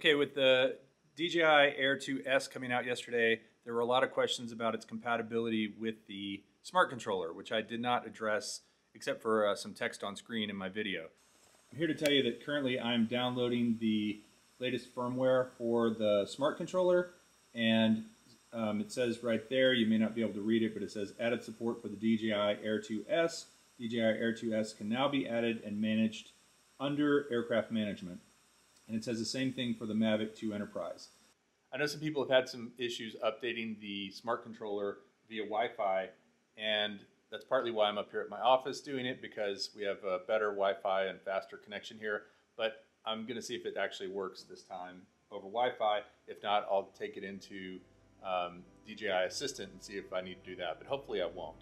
Okay, with the DJI Air 2S coming out yesterday, there were a lot of questions about its compatibility with the smart controller, which I did not address except for some text on screen in my video. I'm here to tell you that currently I'm downloading the latest firmware for the smart controller, and it says right there, you may not be able to read it, but it says added support for the DJI Air 2S. DJI Air 2S can now be added and managed under aircraft management. And it says the same thing for the Mavic 2 Enterprise. I know some people have had some issues updating the smart controller via Wi-Fi, and that's partly why I'm up here at my office doing it, because we have a better Wi-Fi and faster connection here. But I'm going to see if it actually works this time over Wi-Fi. If not, I'll take it into DJI Assistant and see if I need to do that, but hopefully I won't.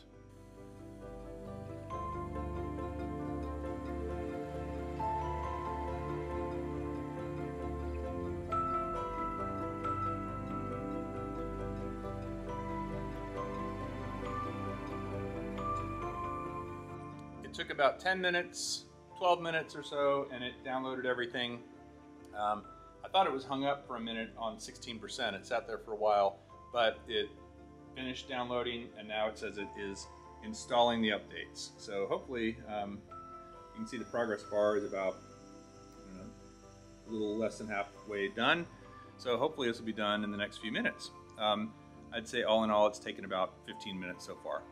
Took about 10 minutes, 12 minutes or so, and it downloaded everything. I thought it was hung up for a minute on 16%. It sat there for a while, but it finished downloading, and now it says it is installing the updates. So hopefully, you can see the progress bar is about a little less than halfway done. So hopefully this will be done in the next few minutes. I'd say all in all, it's taken about 15 minutes so far.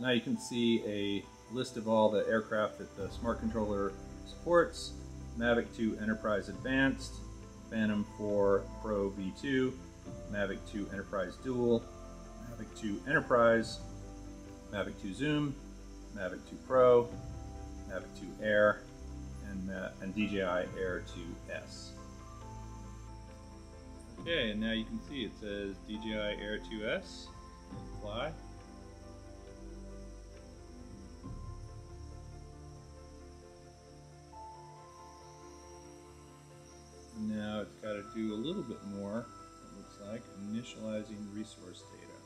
Now you can see a list of all the aircraft that the smart controller supports: Mavic 2 Enterprise Advanced, Phantom 4 Pro V2, Mavic 2 Enterprise Dual, Mavic 2 Enterprise, Mavic 2 Zoom, Mavic 2 Pro, Mavic 2 Air, and DJI Air 2S. Okay, and now you can see it says DJI Air 2S, apply. Now it's got to do a little bit more, it looks like, initializing resource data.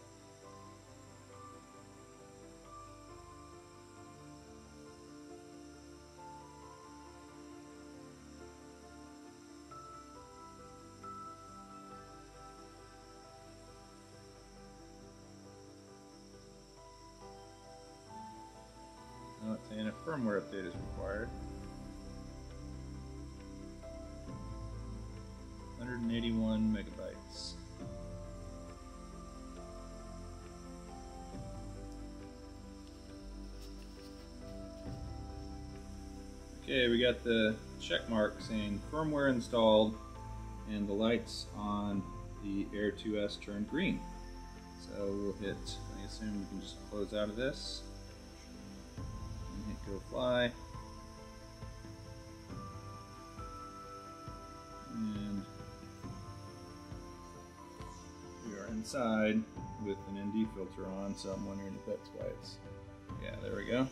Now it's saying a firmware update is required. 181 megabytes. Okay, we got the check mark saying firmware installed, and the lights on the Air 2S turned green. So we'll hit, I assume we can just close out of this and hit go fly. Inside with an ND filter on, so I'm wondering if that's why it's, yeah, there we go.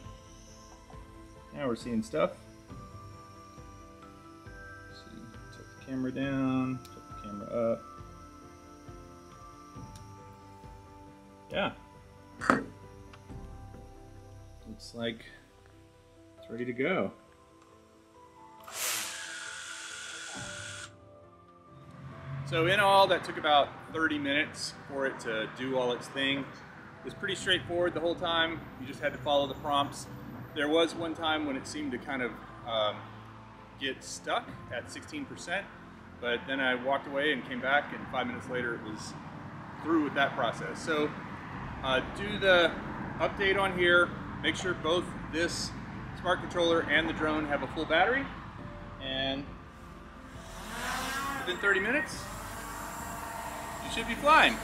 Now we're seeing stuff. See, took the camera down, took the camera up. Yeah. Looks like it's ready to go. So in all, that took about 30 minutes for it to do all its thing. It was pretty straightforward the whole time. You just had to follow the prompts. There was one time when it seemed to kind of get stuck at 16%, but then I walked away and came back, and 5 minutes later it was through with that process. So do the update on here. Make sure both this smart controller and the drone have a full battery, and within 30 minutes, you should be flying.